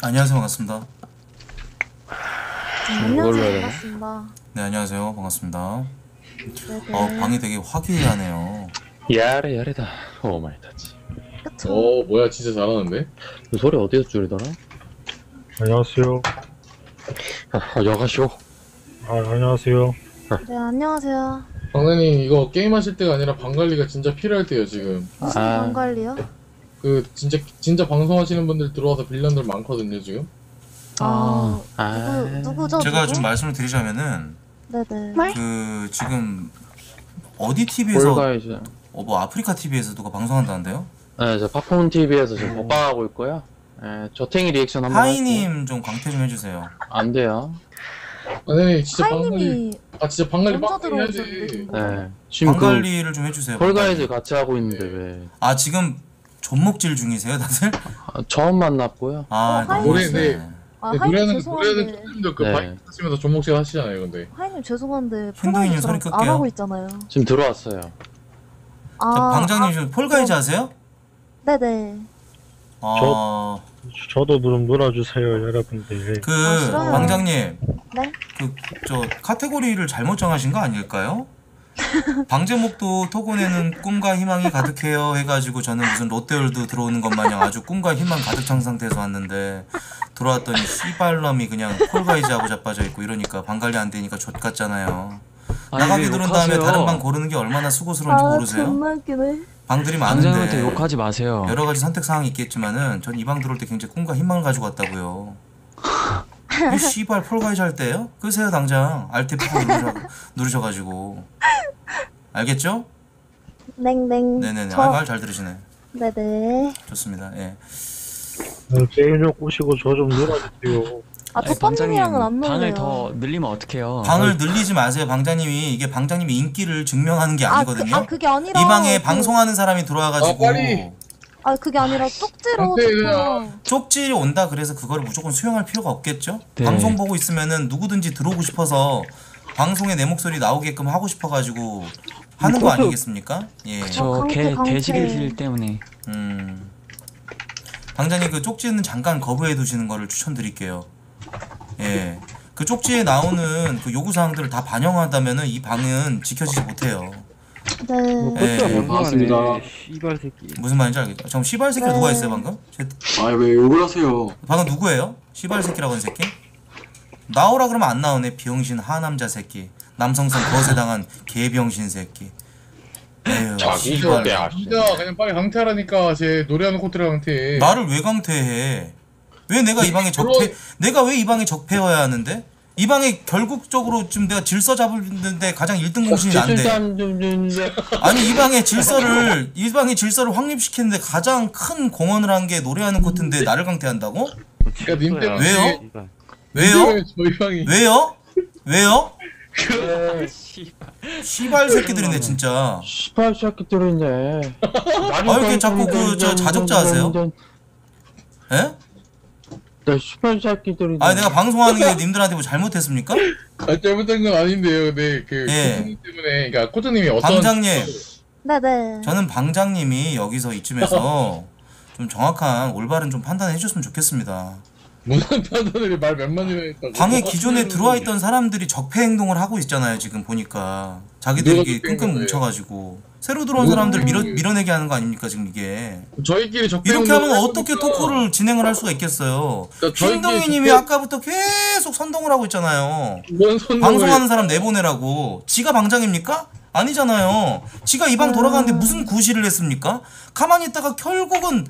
안녕하세요, 반갑습니다. 안녕하세요, 반갑습니다. 네, 안녕하세요, 반갑습니다. 네네. 방이 되게 화기애애하네요. 야래 야래다. 오 마이 타치. 어 뭐야, 진짜 잘하는데? 그 소리 어디서 줄이더라? 안녕하세요. 여가쇼. 아, 안녕하세요. 네, 안녕하세요. 강사님, 이거 게임하실 때가 아니라 방관리가 진짜 필요할 때예요, 지금. 무슨 방관리요? 그 진짜 방송하시는 분들 들어와서 빌런들 많거든요, 지금. 누구죠? 제가 누구? 좀 말씀을 드리자면은, 네네. 그 지금 어디 TV에서 뭐 아프리카 TV에서 누가 방송한다는데요? 네, 저 팝콘 TV에서 지금 먹방하고 있고요. 네, 저탱이 리액션 한번. 하이님 좀 광태 좀 해주세요. 안 돼요. 아니 진짜 방관리, 아 진짜 방관리 빡빡 해야지. 네, 지금 방관리를 좀 해주세요. 폴가이즈 같이 하고 있는데 왜? 아 지금 존목질 중이세요, 다들? 아, 처음 만났고요. 아 모르겠네. 아, 하이님 죄송한데 그 네. 바이크 타시면서 존목질 하시잖아요, 근데. 하이님 죄송한데 폴가이즈 소리 끌게요. 안 하고 있잖아요. 지금 들어왔어요. 아, 자, 방장님 지금 폴가이즈 하세요? 네네. 아 저도 좀 놀아주세요, 여러분들. 그 방장님, 네? 그 저 카테고리를 잘못 정하신 거 아닐까요? 방제목도 토고내는 꿈과 희망이 가득해요 해가지고 저는 무슨 롯데월드 들어오는 것 마냥 아주 꿈과 희망 가득 찬 상태에서 왔는데 돌아왔더니 씨발놈이 그냥 콜가이즈하고 자빠져 있고 이러니까 방관리 안 되니까 좆 같잖아요. 나가기 누른 다음에 다른 방 고르는 게 얼마나 수고스러운지 모르세요? 정말 웃기네. 방들이 많은데 욕하지 마세요. 여러 가지 선택 사항이 있겠지만은 전 이 방 들어올 때 굉장히 꿈과 희망을 가지고 왔다고요. 이 씨발 폴가이즈 할 때요? 끄세요 당장. 알테프고 누르셔가지고. 알겠죠? 넹넹. 네네네. 저... 아, 말 잘 들으시네. 네네. 좋습니다. 예. 게임 좀 꼬시고 저 좀 놀아주세요. 아, 저 방장님이랑은 안 놀아요. 방을 더 늘리면 어떡해요? 방을 늘리지 마세요, 방장님이. 이게 방장님이 인기를 증명하는 게 아니거든요. 그게 아니라 이 방에 방송하는 사람이 들어와가지고. 그게 아니라 쪽지로. 쪽지로 온다 그래서 그거를 무조건 수용할 필요가 없겠죠? 네. 방송 보고 있으면은 누구든지 들어오고 싶어서 방송에 내 목소리 나오게끔 하고 싶어가지고 하는 거 아니겠습니까? 예. 그쵸, 개시길 때문에. 방장님 그 쪽지는 잠깐 거부해 두시는 거를 추천드릴게요. 예. 그 쪽지에 나오는 그 요구사항들을 다 반영한다면은 이 방은 지켜지지 못해요. 네. 예. 반갑습니다. 씨발 새끼. 무슨 말인지 알겠다. 잠깐 씨발 새끼 누가 했어요 방금? 아 왜 욕을 하세요? 방금 누구예요? 씨발 새끼라고 한 새끼? 나오라 그러면 안 나오네. 비영신 하남자 새끼. 남성성 거세당한 개병신 새끼. 에휴. 씨발. 진짜 그냥 빨리 강퇴하라니까. 제 노래하는 코트를 강퇴해. 나를 왜 강퇴해? 왜 내가 이 방에 내가 왜 이 방에 적폐여야 하는데? 이 방에 결국적으로 지금 내가 질서 잡는데 가장 1등 공신이 안 돼. 아니 이 방의 질서를 확립시키는데 가장 큰 공헌을 한 게 노래하는 코트인데 나를 강퇴한다고? 그러니까 왜요? 시발 새끼들이네 진짜. 시발 새끼들이네. 아 이렇게 자꾸 그 저 자적자 하세요? 예? 나 시발 새끼들이. 아 내가 방송하는 게 님들한테 뭐 잘못했습니까? 아 잘못된 건 아닌데요. 근데 그 코트님 때문에, 그러니까 코트님이 어떤 방장님. 네네. 저는 방장님이 여기서 이쯤에서 좀 정확한 올바른 좀 판단해 주셨으면 좋겠습니다. 무슨 판단을 말 몇 마디나 했다고. 방에 기존에 들어와 있던 사람들이 적폐 행동을 하고 있잖아요. 지금 보니까 자기들이 이게 끙끙 뭉쳐가지고 새로 들어온 사람들 밀어내게 하는 거 아닙니까 지금 이게. 저희끼리 적폐 이렇게 하면 어떻게 토크를 진행을 할 수가 있겠어요. 신동희님이 아까부터 계속 선동을 하고 있잖아요. 방송하는 사람 내보내라고. 지가 방장입니까? 아니잖아요. 지가 이 방 돌아가는데 무슨 구실을 했습니까? 가만히 있다가 결국은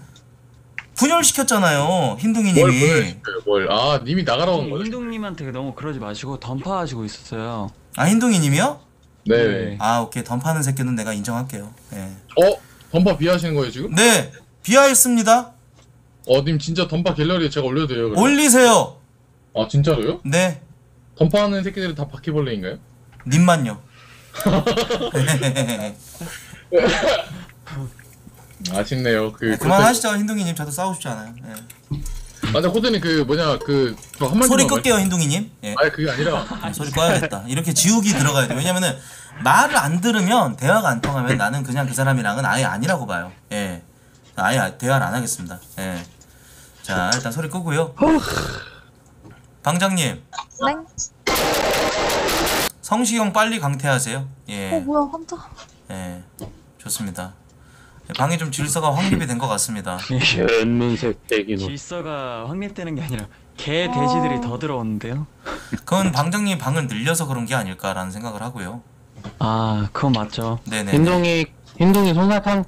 분열시켰잖아요, 흰둥이님이. 뭘. 아, 님이 나가라고 한 거예요? 흰둥님한테 너무 그러지 마시고 던파하시고 있었어요. 아, 흰둥이님이요? 네. 아, 오케이. 던파하는 새끼는 내가 인정할게요. 네. 던파 비하시는 거예요 지금? 네, 비하했습니다. 님 진짜 던파 갤러리에 제가 올려도 돼요? 그럼? 올리세요. 아, 진짜로요? 네. 던파하는 새끼들은 다 바퀴벌레인가요? 님만요. 아쉽네요. 그만하시죠 흰둥이님. 저도 싸우고 싶지 않아요. 예. 맞아 코드님 그 뭐냐 그 저 한마디 소리 끌게요 흰둥이님. 예. 아니 그게 아니라 소리 꺼야겠다. 이렇게 지우기 들어가야 돼. 왜냐면은 말을 안 들으면 대화가 안 통하면 나는 그냥 그 사람이랑은 아예 아니라고 봐요. 예. 아예 대화를 안 하겠습니다. 예. 자, 일단 소리 끄고요. 방장님. 네? 성시경 빨리 강퇴하세요. 예. 어, 뭐야, 깜짝. 예, 좋습니다. 방이 좀 질서가 확립이 된 것 같습니다. 연민색 대기노. 질서가 확립되는 게 아니라 개 돼지들이 더 들어오는데요. 그건 방장님이 방을 늘려서 그런 게 아닐까라는 생각을 하고요. 아, 그건 맞죠. 네네. 흰둥이 손사탕.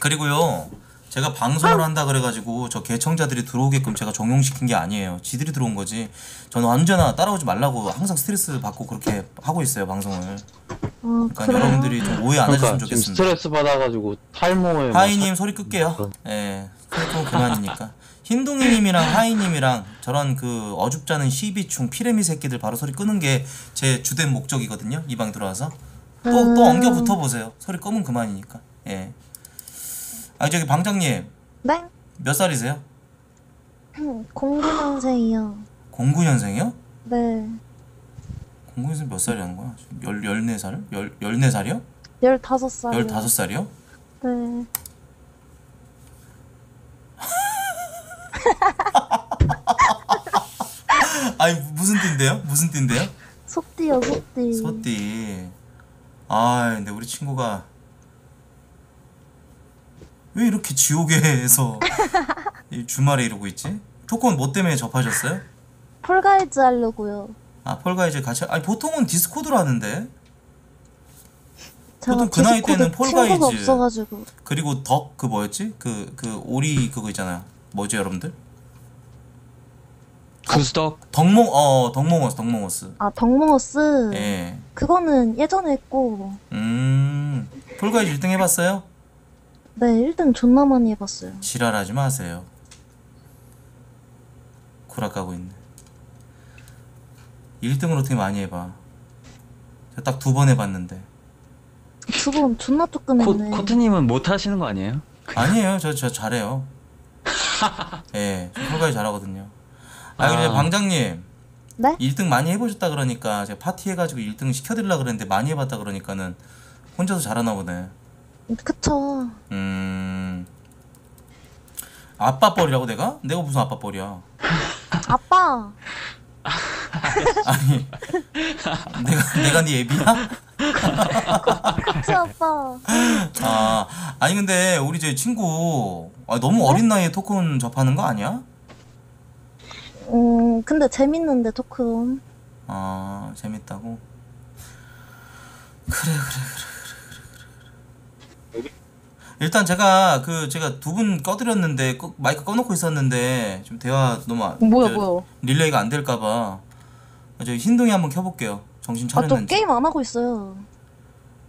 그리고요, 제가 방송을 한다 그래가지고 저 개청자들이 들어오게끔 제가 정용시킨 게 아니에요. 지들이 들어온 거지. 저는 언제나 따라오지 말라고 항상 스트레스 받고 그렇게 하고 있어요, 방송을. 그러니까 그래요? 여러분들이 좀 오해 안 하셨으면 좋겠습니다. 스트레스 받아가지고 탈모에. 하이님 뭐 소리 끌게요. 예, 네, 그래도 그만이니까. 흰둥이님이랑 하이님이랑 저런 그 어줍잖은 시비충 피레미 새끼들 바로 소리 끄는 게 제 주된 목적이거든요. 이 방 들어와서 또 엉겨 붙어 보세요. 소리 끄면 그만이니까. 예. 아, 저기 방장님. 네? 몇 살이세요? 09년생이요. 09년생이요? 네. 09년생 몇 살이라는 거야? 14살? 14살이요? 15살이요. 15살이요? 네. 아니, 무슨 띠인데요? 무슨 띠인데요? 소띠요, 소띠. 소띠. 아, 근데 우리 친구가 왜 이렇게 지옥에서 주말에 이러고 있지? 토콘 뭐 때문에 접하셨어요? 폴가이즈 하려고요. 아, 폴가이즈 같이. 아니, 보통은 디스코드로 하는데. 보통 그 나이 때는 폴가이즈. 없어가지고. 그리고 덕 그 뭐였지? 그 오리 그거 있잖아요. 뭐지, 여러분들? 구스덕. 덕몽어스. 아, 덕몽어스. 예. 그거는 예전에 했고. 폴가이즈 1등 해봤어요? 네, 1등 존나 많이 해봤어요. 지랄하지 마세요. 구락가고 있네. 1등을 어떻게 많이 해봐. 딱 2번 해봤는데. 2번 존나 조금 했네. 코트님은 못하시는 거 아니에요? 아니에요, 저 잘해요. 예, 폴가이 잘하거든요. 아, 근데 방장님. 네? 1등 많이 해보셨다 그러니까 제가 파티해가지고 1등 시켜드리려고 그랬는데 많이 해봤다 그러니까는 혼자서 잘하나 보네. 그쵸. 아빠 뻘이라고 내가? 내가 무슨 아빠 뻘이야? 아빠. 아니, 내가 네 애비야? 그쵸, 아빠. 아, 아니 근데 우리 제 친구 너무 네? 어린 나이에 토큰 접하는 거 아니야? 근데 재밌는데 토큰. 아, 재밌다고? 그래. 일단 제가 두 분 꺼드렸는데 마이크 꺼놓고 있었는데 지금 대화 너무 릴레이가 안 될까봐 저희 흰둥이 한번 켜볼게요. 정신 차렸는지. 아, 또 게임 안 하고 있어요.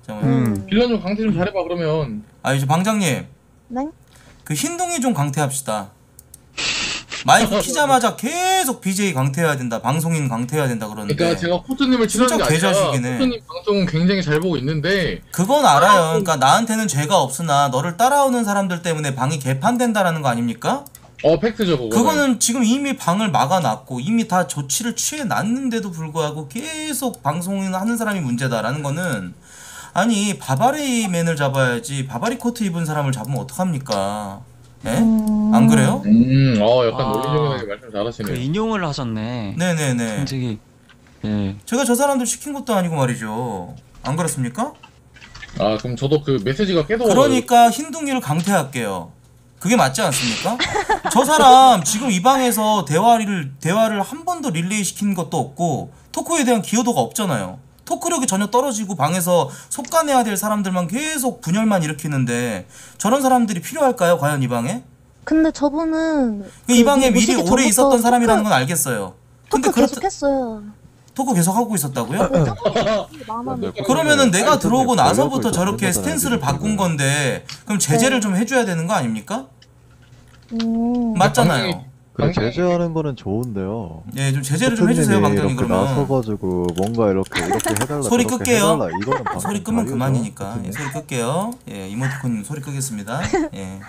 빌런 좀 강퇴 좀 잘해봐 그러면. 아, 이제 방장님. 네? 그 흰둥이 좀 강퇴합시다. 마이크 키자마자 계속 BJ 강퇴해야 된다, 방송인 강퇴해야 된다 그러는데. 그러니까 제가 코트님을 치려는 게 아니라 코트님 방송은 굉장히 잘 보고 있는데. 그건 알아요. 그러니까 나한테는 죄가 없으나 너를 따라오는 사람들 때문에 방이 개판된다라는 거 아닙니까? 어, 팩트죠, 그거. 그거는 지금 이미 방을 막아놨고 이미 다 조치를 취해놨는데도 불구하고 계속 방송인 하는 사람이 문제다라는 거는, 아니, 바바리 맨을 잡아야지 바바리 코트 입은 사람을 잡으면 어떡합니까? 네? 안 그래요? 약간 논리적인 말씀 잘하시네요. 그 인용을 하셨네. 네네네. 솔직히, 예. 제가 저 사람들 시킨 것도 아니고 말이죠. 안 그렇습니까? 아, 그럼 저도 그 메시지가 계속. 그러니까 흰둥이를 강퇴할게요. 그게 맞지 않습니까? 저 사람 지금 이 방에서 대화를 한 번도 릴레이 시킨 것도 없고 토크에 대한 기여도가 없잖아요. 토크력이 전혀 떨어지고 방에서 속가내야 될 사람들만 계속 분열만 일으키는데 저런 사람들이 필요할까요? 과연 이 방에? 근데 저분은 이 방에 미리 오래 있었던 사람이라는 건 알겠어요. 근데 계속했어요. 토크 계속 하고 있었다고요? 그러면은 내가 들어오고 나서부터 저렇게 스탠스를 바꾼 건데 그럼 제재를 좀 해줘야 되는 거 아닙니까? 맞잖아요. 그래, 제재하는 거는 좋은데요. 예, 좀 제재를 좀 해주세요, 방장님. 그러면 나서가지고 뭔가 이렇게 해달라. 소리 끌게요. 소리 끄면 그만이니까. 예, 소리 끌게요. 예, 이모티콘 소리 끄겠습니다. 예,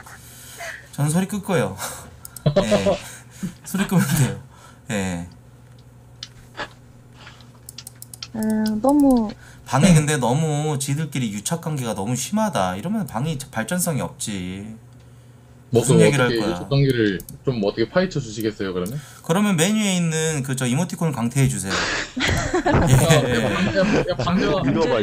저는 소리 끌 거예요. 예, 소리 끄면 돼요. 예. 너무. 방에 근데 너무 지들끼리 유착 관계가 너무 심하다. 이러면 방이 발전성이 없지. 무슨 얘기를 할 거야. 적당기를 좀 어떻게 파헤쳐 주시겠어요, 그러면? 그러면 메뉴에 있는 그 저 이모티콘을 강퇴해 주세요. 야, 방정아. 읽어봐.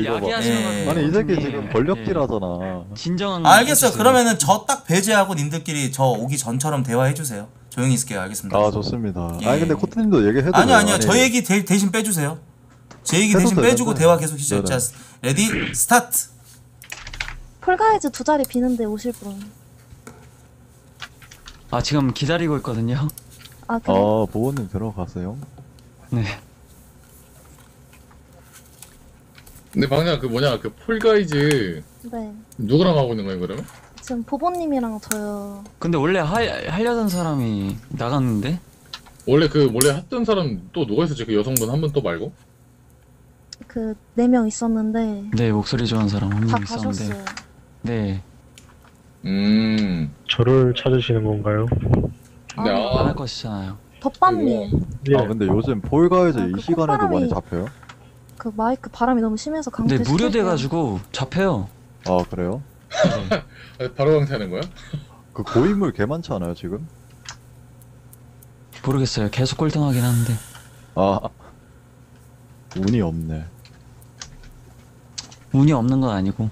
아니, 이 새끼 지금 권력질하잖아. 진정한. 알겠어요. 그러면은 저 딱 배제하고 님들끼리 저 오기 전처럼 대화해 주세요. 조용히 있을게요. 알겠습니다. 아, 좋습니다. 예. 아니 근데 코트님도 얘기해도 돼요. 아니요. 저 얘기 대신 빼주세요. 제 얘기 대신 빼주고 대화 계속 시작. 자, 레디 스타트. 폴가이즈 2자리 비는데 오실 분. 아, 지금 기다리고 있거든요. 아, 그래? 아, 보호님 들어가세요. 네. 근데 방금 그 뭐냐, 그 폴가이즈. 네. 누구랑 하고 있는 거예요, 그러면? 지금 보보님이랑 저요. 근데 원래 하려던 사람이 나갔는데? 원래 했던 사람 또 누가 있었지? 그 여성분 한 분 또 말고? 그 4명 있었는데. 네, 목소리 좋은 사람 한 명 있었는데. 가셨어요. 네. 저를 찾으시는 건가요? 아, 안 할 것이잖아요. 덮밥님. 예. 아, 근데 요즘 폴가이즈 이 시간에도 많이 잡혀요? 그 마이크 바람이 너무 심해서 강퇴. 근데 무료돼가지고 잡혀요. 아, 그래요? 바로 강퇴하는 거야? 그 고인물 개 많지 않아요 지금? 모르겠어요. 계속 꼴등하긴 하는데. 아, 운이 없네. 운이 없는 건 아니고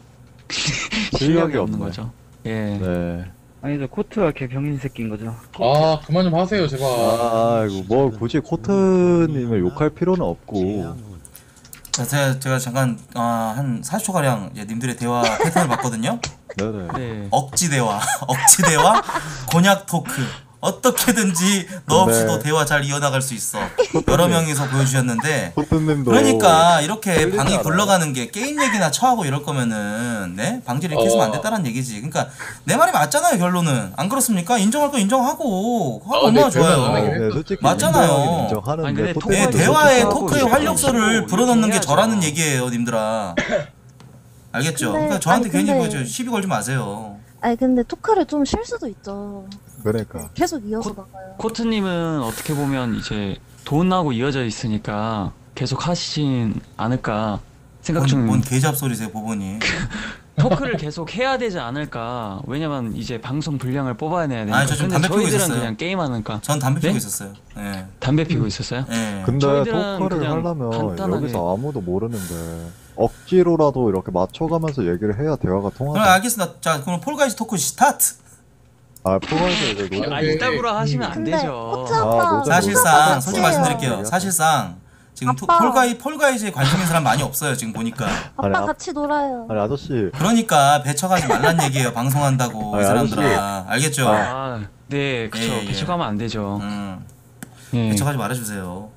실력이 없는 거죠. 예. 네. 아니, 저 코트가 개 병인 새끼인 거죠. 아, 그만 좀 하세요, 제발. 아, 이거 뭐 굳이 코트님을 욕할 필요는 없고. 자, 제가 잠깐 한 40초 가량 이제 님들의 대화 패턴을 봤거든요. 네네. 네. 억지 대화, 곤약 토크. 어떻게든지 너 없이도 네. 대화 잘 이어나갈 수 있어. 여러 명이서 보여주셨는데. 그러니까 이렇게 방이 굴러가는 게 게임 얘기나 처하고 이럴 거면은 네? 방지를 이렇게 해서는 안 됐다는 얘기지. 그러니까 내 말이 맞잖아요, 결론은. 안 그렇습니까? 인정할 거 인정하고. 얼마나 좋아요. 네, 맞잖아요. 인정하는데, 네, 대화에 토크의 활력소를 불어넣는 게 저라는 얘기예요, 님들아. 알겠죠? 그러니까 저한테 괜히 시비 걸지 마세요. 아니 근데 토크를 좀 쉴 수도 있죠. 그러니까 계속 이어서 나가요. 코트님은 어떻게 보면 이제 돈하고 이어져 있으니까 계속 하시진 않을까 생각 중입니다. 뭔 개잡소리세요, 보보님. 토크를 계속 해야 되지 않을까. 왜냐면 이제 방송 분량을 뽑아야 내야 되니까. 아니, 저 지금 담배 피우고 있었어요. 그냥 게임하니까. 전 담배 피우고 네? 있었어요. 네. 담배 피우고 있었어요? 네. 근데 토크를 하려면 간단하게. 여기서 아무도 모르는데 억지로라도 이렇게 맞춰가면서 얘기를 해야 대화가 통하죠. 알겠습니다. 자, 그럼 폴가이즈 토크 스타트. 아, 폴가이즈 이제 노래. 아, 이따구라 하시면 안 되죠. 사실상 솔직히 말씀드릴게요. 사실상 지금 폴가이즈에 관심 있는 사람 많이 없어요. 지금 보니까. 아빠 같이 놀아요. 아니, 아저씨. 그러니까 배척하지 말란 얘기예요. 방송한다고 이 사람들아. 알겠죠? 아, 네, 그렇죠. 예, 예. 배척하면 안 되죠. 예. 배척하지 말아주세요.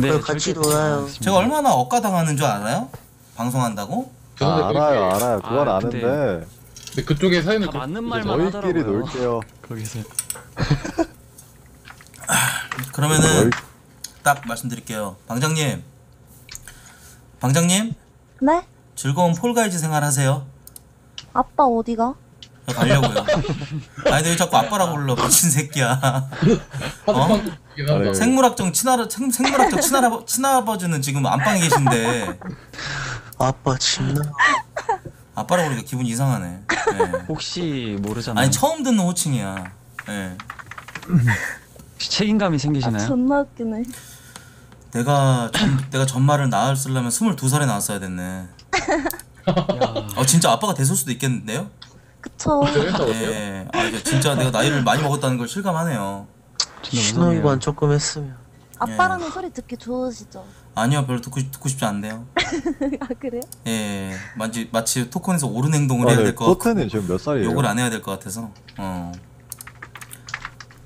네, 같이 놀아요. 제가 얼마나 억까당하는 줄 알아요? 방송한다고? 아, 알아요. 그건 아, 아는데. 근데 그쪽에 사연을 맞는 말만 하더라고요. 저희끼리 놀게요. 거기서. 그러면은 딱 말씀드릴게요. 방장님. 네. 즐거운 폴가이즈 생활하세요. 아빠 어디가? 저 가려고요. 아니, 근데 왜 자꾸 아빠라고 불러, 미친 새끼야. 어? 생물학적 친할아버지는 지금 안방에 계신데. 아빠 친나? 아빠라고 그러니까 기분 이상하네. 네. 혹시 모르잖아요. 아니, 처음 듣는 호칭이야. 네. 책임감이 생기시나요? 아, 존나 웃기네. 내가 전말을 낳았으려면 22살에 낳았어야 됐네. 진짜 아빠가 됐을 수도 있겠는데요? 그쵸. 네. 아, 이제 진짜 내가 나이를 많이 먹었다는 걸 실감하네요. 신혼관 조금 했으면. 아빠라는 예. 소리 듣기 좋으시죠? 아니요, 별로 듣고 싶지 않네요. 아, 그래요? 예, 마치 토큰에서 옳은 행동을 해야 될 것 같고. 토큰이 지금 몇 살이에요? 욕을 안 해야 될 것 같아서.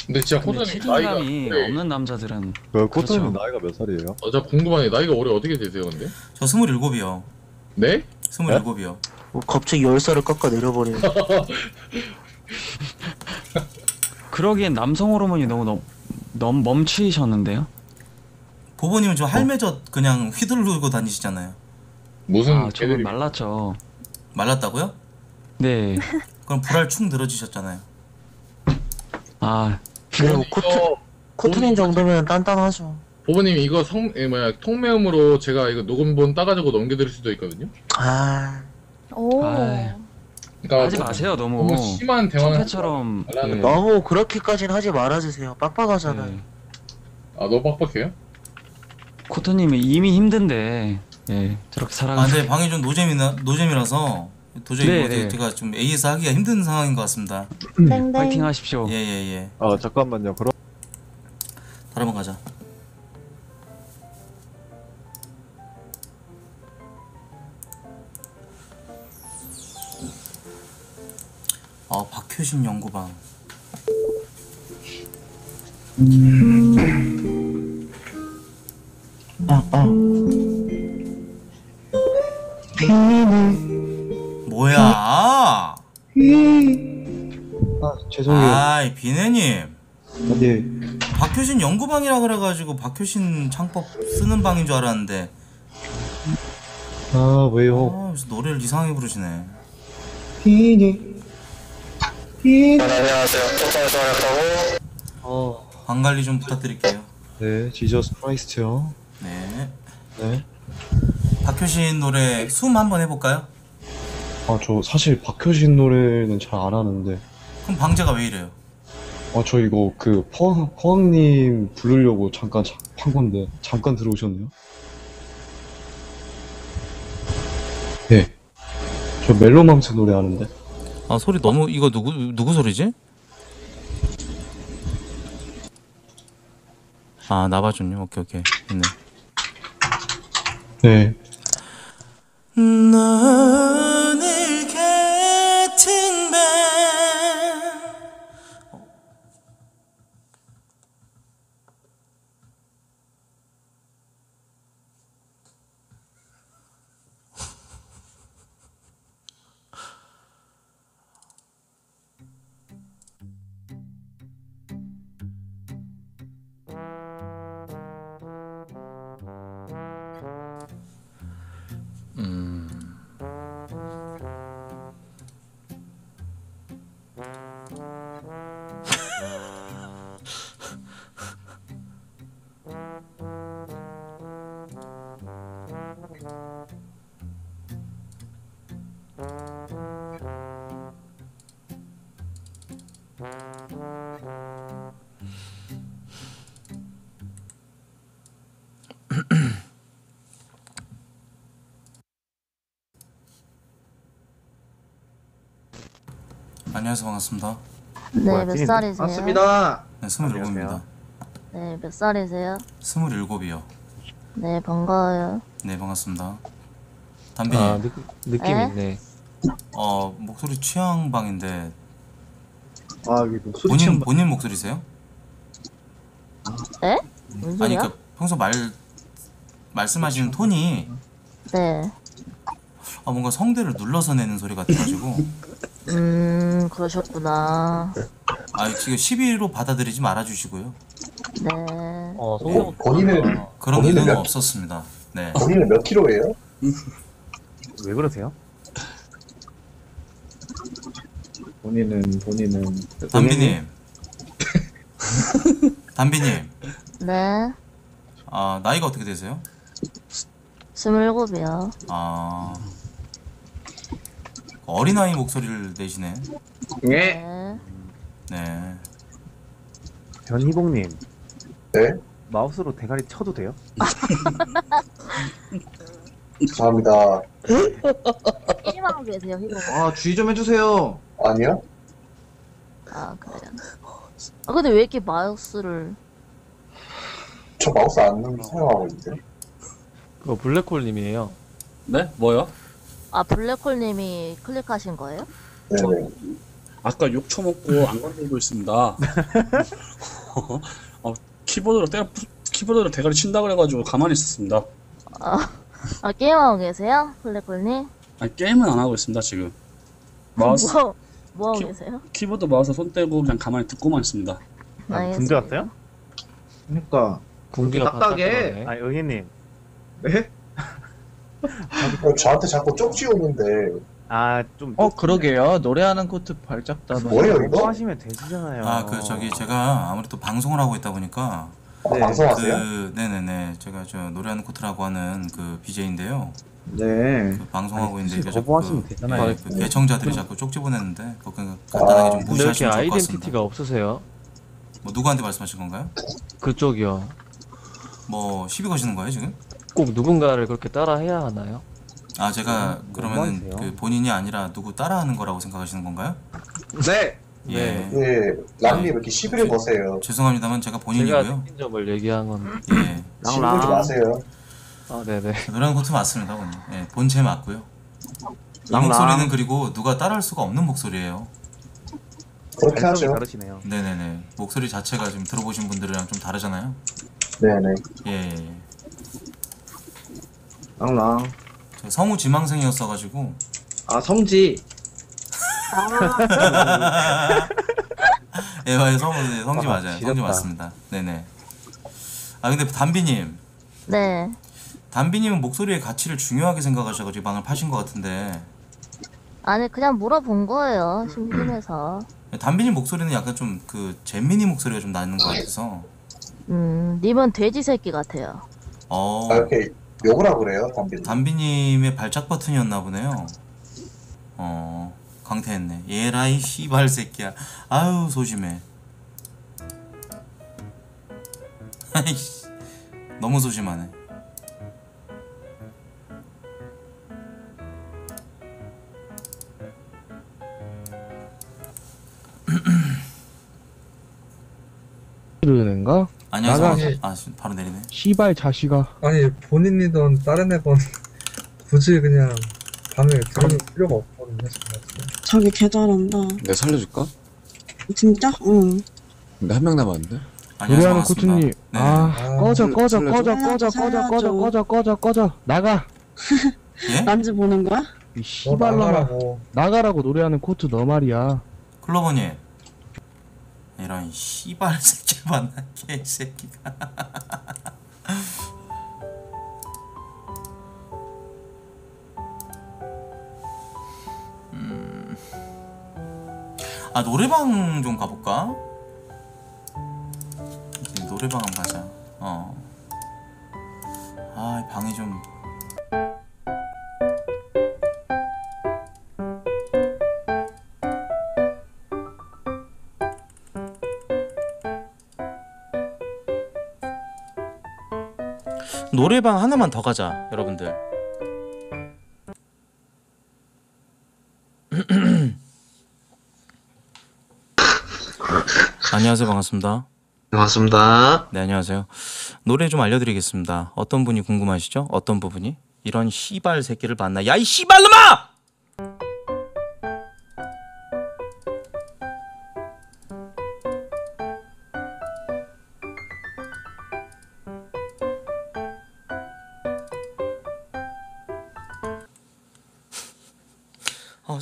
근데 진짜 코트님 나이가 없는 남자들은. 그 코트님 나이가 몇 살이에요? 저 궁금하네. 나이가 올해 어떻게 되세요, 근데? 저 27이요. 네? 27이요. 갑자기 10살을 깎아 내려버리네. 그러기엔 남성 호르몬이 너무 멈추셨는데요? 보보님은 좀 할매젓 그냥 휘두르고 다니시잖아요. 무슨? 아, 저는 말랐죠. 말랐다고요? 네. 그럼 불알충 늘어지셨잖아요. 아, 그리고 코트님 정도면 단단하죠. 보보님 이거 통매음으로 제가 이거 녹음본 따가지고 넘겨드릴 수도 있거든요. 아, 오. 그러니까 하지 마세요. 너무 심한 대화처럼. 예. 너무 그렇게까지는 하지 말아주세요. 빡빡하잖아요. 예. 아 너무 빡빡해요? 코트님이 이미 힘든데 예 저렇게 사랑하는. 아, 네 방이 좀 노잼이라서 도저히 네, 네. 제가 좀 AS 하기가 힘든 상황인 것 같습니다. 파이팅 하십시오. 예예예. 예. 아 잠깐만요. 그럼 다른 번 가자. 아 박효신 연구방. 뭐야? 아 죄송해요. 아이 비네님. 네. 박효신 연구방이라 그래가지고 박효신 창법 쓰는 방인 줄 알았는데. 아 왜요? 아, 노래를 이상하게 부르시네. 비네. 안녕하세요. 포천에서 활약하고 방관리 좀 부탁드릴게요. 네, 지저스 크라이스트요. 네. 네. 박효신 노래 숨 한번 해볼까요? 아, 저 사실 박효신 노래는 잘 안 하는데. 그럼 방제가 왜 이래요? 아, 저 이거 그 포항님 부르려고 잠깐 한 건데 잠깐 들어오셨네요. 네. 저 멜로망스 노래 하는데. 아 소리 너무 이거 누구 소리지? 아 나바준요. 오케이 오케이 있네. 네. 오늘 같은 밤 안녕하세요. 반갑습니다. 네, 몇 살이세요? 반갑습니다. 네, 27입니다. 네, 몇 살이세요? 27이요. 네, 반가워요. 네, 반갑습니다. 담비님. 아, 느낌 있네. 목소리 취향방인데. 아, 이게 목소리 본인 목소리세요? 네? 무슨 아니, 그러니까 평소 말씀하시는 톤이 네. 아, 뭔가 성대를 눌러서 내는 소리 같아 가지고. 그러셨구나. 아 지금 시비로 받아들이지 말아주시고요. 네. 본인은 그런 의도는 없었습니다. 네. 본인은 몇 킬로예요? 왜 그러세요? 본인은 담비님. 담비님. 네. 아 나이가 어떻게 되세요? 27이요. 아. 어린아이 목소리를 내시네. 네. 네. 변희봉님. 네? 마우스로 대가리 쳐도 돼요? 감사합니다. 게임하고 계세요, 희봉. 아, 주의 좀 해주세요. 아니요. 아, 그래요. 아, 근데 왜 이렇게 마우스를... 저 마우스 안 사용하고 있는데? 그거 블랙홀님이에요. 네? 뭐요? 아 블랙홀님이 클릭하신 거예요? 네. 아까 욕 처먹고 안 건들고 있습니다. 키보드로 대가리 친다 그래가지고 가만히 있었습니다. 아 게임하고 계세요, 블랙홀님? 아니 게임은 안 하고 있습니다 지금. 마우스 뭐 하고 계세요? 키보드 마우스 손 떼고 그냥 가만히 듣고만 있습니다. 아니 군대 갔어요? 그러니까 군대가 딱딱해. 아니 영희님. 네? 저한테 자꾸 쪽지 오는데. 아 좀. 그러게요. 노래하는 코트 발작단. 뭐예요 이거? 하시면 되시잖아요. 아 그 저기 제가 아무래도 방송을 하고 있다 보니까. 네. 방송하세요? 네네네. 제가 저 노래하는 코트라고 하는 그 BJ인데요. 네. 그 방송하고 있는데 이제 거부하시면 되잖아요. 예, 그 애청자들이 자꾸 쪽지 보냈는데 그냥 간단하게 좀 무시하시면 좋을 것 같습니다. 근데 왜 이렇게 아이덴티티가 없으세요? 뭐 누구한테 말씀하신 건가요? 그쪽이요. 뭐 시비 거시는 거예요 지금? 꼭 누군가를 그렇게 따라해야 하나요? 아 제가 그러면 그 본인이 아니라 누구 따라하는 거라고 생각하시는 건가요? 네! 예. 네. 랑님 왜 이렇게 시비를 거세요? 죄송합니다만 제가 본인이고요. 제가 느낀 점을 얘기한 건 예. 시비 걸지 마세요. 아 네네. 노래하는코트 맞습니다. 예, 본체 맞고요. 이 목소리는 그리고 누가 따라할 수가 없는 목소리예요. 그렇게 하죠. 다르시네요. 네네네. 목소리 자체가 지금 들어보신 분들이랑 좀 다르잖아요. 네네. 예. 랑랑. 성우 지망생이었어가지고. 아 성지. 예, 맞아요. 성지 맞아요. 지렸다. 성지 맞습니다. 네네. 아 근데 담비님. 네. 담비님은 목소리의 가치를 중요하게 생각하셔가지고 방을 파신 것 같은데. 아니 그냥 물어본 거예요. 심심해서. 담비님 목소리는 약간 좀 그 잼민이 목소리가 좀 나는 것 같아서. 님은 돼지 새끼 같아요. 아, 이렇게 욕을 하고 그래요, 담비님. 담비님의 발작 버튼이었나 보네요. 강퇴했네. 예라이 씨발 새끼야. 아유 소심해. 아이씨, 너무 소심하네. 그러는가? 아니야, 아 바로 내리네. 씨발 자식아. 아니 본인이든 다른 애건 굳이 그냥 밤에 들을 필요가 없거든요. 자기 개잘한다. 내가 살려줄까? 진짜? 응. 근데 한 명 남았는데. 노래하는 코트님. 네. 아 꺼져 나가. 예? 난지 보는 거야? 이 씨발 나가라고 노래하는 코트 너 말이야. 클로버님. 이런 씨발 새끼 만나 개새끼가. 아 노래방 좀 가볼까? 이제 노래방 한번 가자. 아 방이 좀. 노래방 하나만 더 가자, 여러분들. 안녕하세요, 반갑습니다. 반갑습니다. 네, 안녕하세요. 노래 좀 알려드리겠습니다. 어떤 분이 궁금하시죠? 어떤 부분이? 이런 씨발 새끼를 봤나? 야, 이 씨발놈아!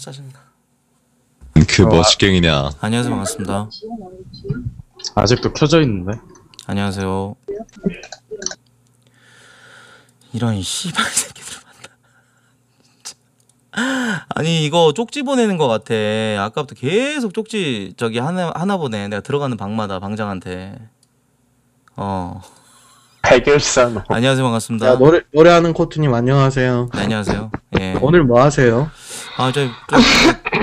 짜증나. 그 멋있갱이냐. 안녕하세요, 반갑습니다. 아직도 켜져 있는데. 안녕하세요. 이런 씨발 새끼들 만나. 아니 이거 쪽지 보내는 거 같아. 아까부터 계속 쪽지 저기 하나 보내. 내가 들어가는 방마다 방장한테. 해결사노. 안녕하세요, 반갑습니다. 야, 노래하는 코트님 안녕하세요. 네, 안녕하세요. 예. 오늘 뭐 하세요? 아, 저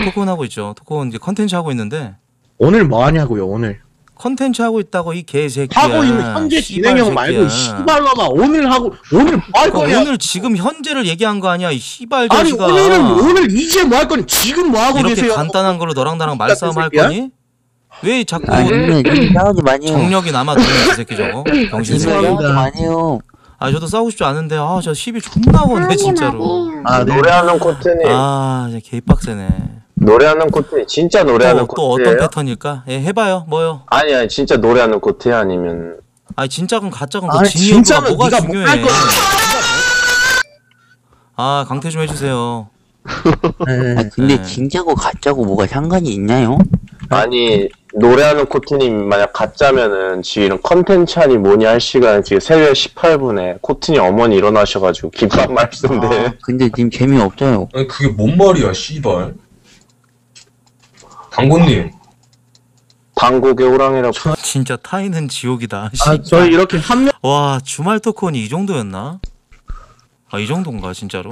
토크온 하고 있죠. 토크온 이제 컨텐츠 하고 있는데. 오늘 뭐 하냐고요, 오늘? 컨텐츠 하고 있다고 이 개새끼야. 하고 있는 현재 진행형 말고 씨발놈아. 오늘 하고 오늘 뭐 할 거냐? 오늘 지금 현재를 얘기한 거 아니야, 이 씨발 자식아. 아니, 오늘 이제 뭐 할 거니? 지금 뭐 하고 계세요? 이렇게 간단한 걸로 너랑 나랑 말싸움 할 거니? 왜 자꾸 정력이 남아도는 이 새끼 저거 병신새끼. 아 저도 싸우고 싶지 않은데 아 저 시비 존나 거네 진짜로. 아 노래하는 코트님. 아 진짜 개빡세네. 노래하는 코트님 진짜 노래하는 코트예요? 또 어떤 패턴일까? 예 해봐요 뭐요? 아니 진짜 노래하는 코트야 아니면? 아니 진짜건 가짜건 그 진이 여부가 뭐가 중요해? 아 강퇴 좀 해주세요. 아, 근데 진짜고 가짜고 뭐가 상관이 있나요? 아니 노래하는 코트님 만약 가짜면은 지금 컨텐츠 아니 뭐니 할 시간에 지금 새벽 18분에 코트님 어머니 일어나셔가지고 기밥 말씀데. 아, 근데 님 재미없어요. 아니 그게 뭔 말이야 씨발. 당구님. 당구의 호랑이라고. 진짜 타이는 지옥이다. 아, 저희 이렇게 한 명. 와 주말 토크온이 이 정도였나? 아, 이 정도인가 진짜로?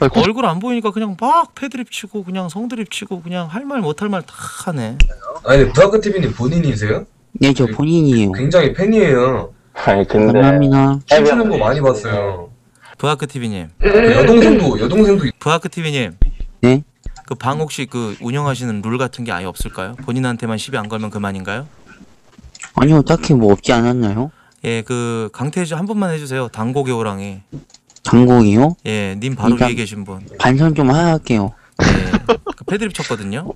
아니, 얼굴 안 보이니까 그냥 막 패드립 치고 그냥 성드립 치고 그냥 할 말 못 할 말 다 하네. 아니 부학교 TV님 본인이세요? 네, 저 본인이에요. 굉장히 팬이에요. 아니 근데 감사합니다. 춤추는 거 많이 봤어요. 부학교 TV님. 여동생도. 부학교 TV님. 네? 그 방 혹시 그 운영하시는 룰 같은 게 아예 없을까요? 본인한테만 시비 안 걸면 그만인가요? 아니요, 딱히 뭐 없지 않았나요? 예, 그 강태주 한 번만 해주세요. 단고개 호랑이. 단고개요? 예, 님 바로 위에 계신 분. 반성 좀 할게요. 예, 그 패드립 쳤거든요.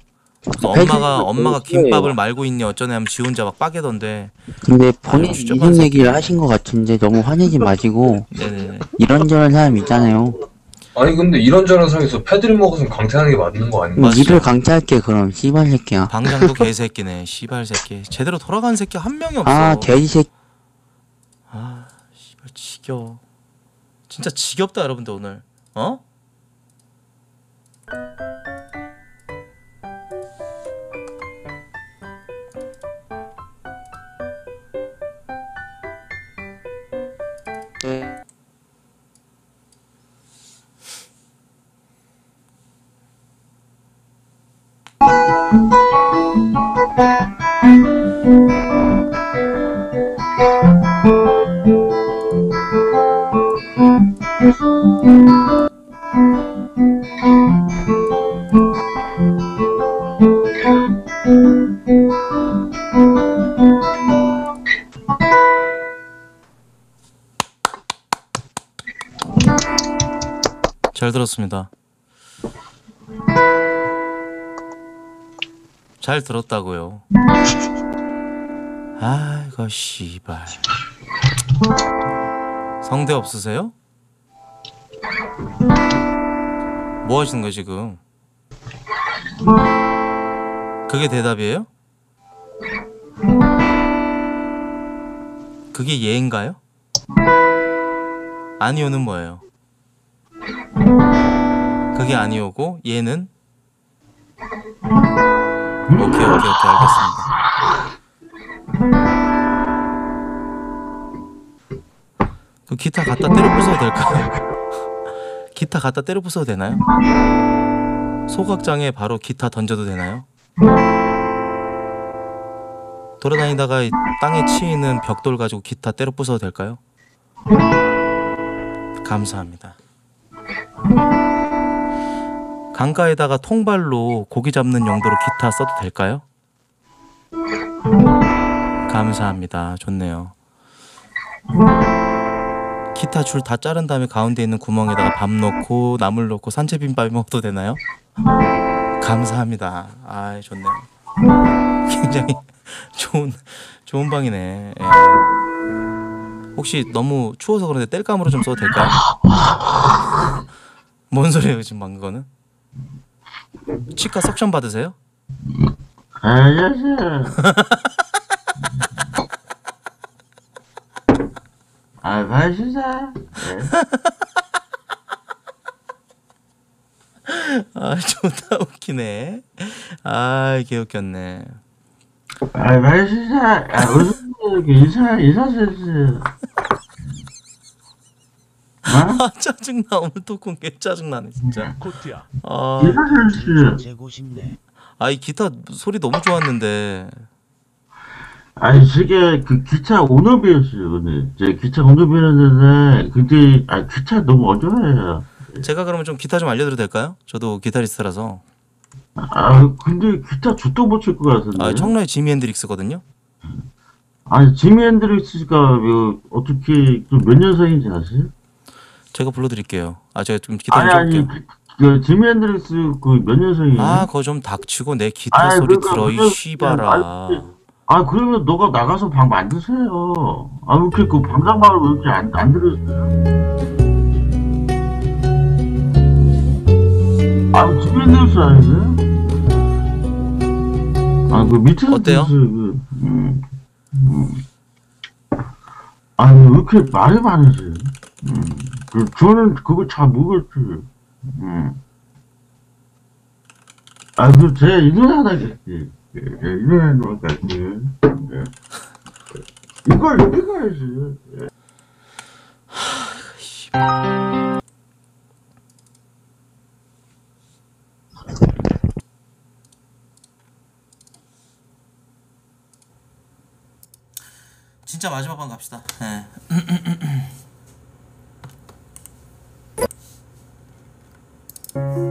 그래서 엄마가 김밥을 말고 있니 어쩌네 하면 지 혼자 막 빠개던데. 근데 본인 이런 얘기를 하신 것 같은데 너무 화내지 마시고. 네네. 이런저런 사람 있잖아요. 아니 근데 이런저런 상황에서 패드립 먹었으면 강퇴하는 게 맞는 거 아닌가? 니를 강퇴할게 그럼 씨발 새끼야. 방장도 개새끼네 씨발 새끼. 제대로 돌아간 새끼 한 명이 없어. 아 개새끼. 아 씨발 지겨워. 진짜 지겹다 여러분들 오늘. 어? 잘 들었습니다. 잘 들었다고요. 아이고 씨발. 성대 없으세요? 뭐 하시는 거야 지금? 그게 대답이에요? 그게 예인가요? 아니오는 뭐예요? 그게 아니오고 예는? 오케이 알겠습니다. 그 기타 갖다 때려 부숴도 될까요? 기타 갖다 때려 부숴도 되나요? 소각장에 바로 기타 던져도 되나요? 돌아다니다가 땅에 치이는 벽돌 가지고 기타 때려 부숴도 될까요? 감사합니다. 강가에다가 통발로 고기 잡는 용도로 기타 써도 될까요? 감사합니다. 좋네요. 기타 줄 다 자른 다음에 가운데 있는 구멍에다가 밥 넣고 나물 넣고 산채빈밥 먹어도 되나요? 감사합니다. 아, 좋네요. 굉장히 좋은 방이네. 예. 혹시 너무 추워서 그런데 땔감으로 좀 써도 될까요? 뭔 소리예요 지금 방금 거는? 치과 석션 받으세요? 아 맞으세요? 아 존나 웃기네. 아 개웃겼네. 아 맞으세요? 아 무슨 이렇게 이사세요? 아 짜증나. 오늘 토콘 개 짜증나네 진짜. 코트야. 아 재고 싶네. 아 이 기타 소리 너무 좋았는데. 아니 저게 그 기차 오너비였어요 오늘. 제 기차 오너비였는데 그게 아 기차 너무 어려워요. 제가 그러면 좀 기타 좀 알려드려도 될까요? 저도 기타리스트라서. 아 근데 기타 줬도 못 칠 것 같은데. 아 청라의 지미 핸드릭스거든요. 아니 지미 핸드릭스가 어떻게 몇 년생인지 아세요? 제가 불러드릴게요. 아 제가 좀 기타 좀 아니, 쳐볼게요. 그 지미 핸드릭스 그 몇 년생이에요? 아 그거 좀 닥치고 내 기타 아니, 소리 그러니까, 들어 이 씨발아. 아 그러면 너가 나가서 방 만드세요. 아 왜 이렇게 그 방장방을 왜 이렇게 안 들으세요? 아 지미 핸드릭스 아니세요? 아 그 밑에 어때요? 아니 왜 이렇게 말이 많으세요? 저는 그거 잘 모르겠지. 아, 그 제가 일어나다겠지. 일어나는 것 같지. 이걸 여기 가야지. 진짜 마지막 방 갑시다. 네.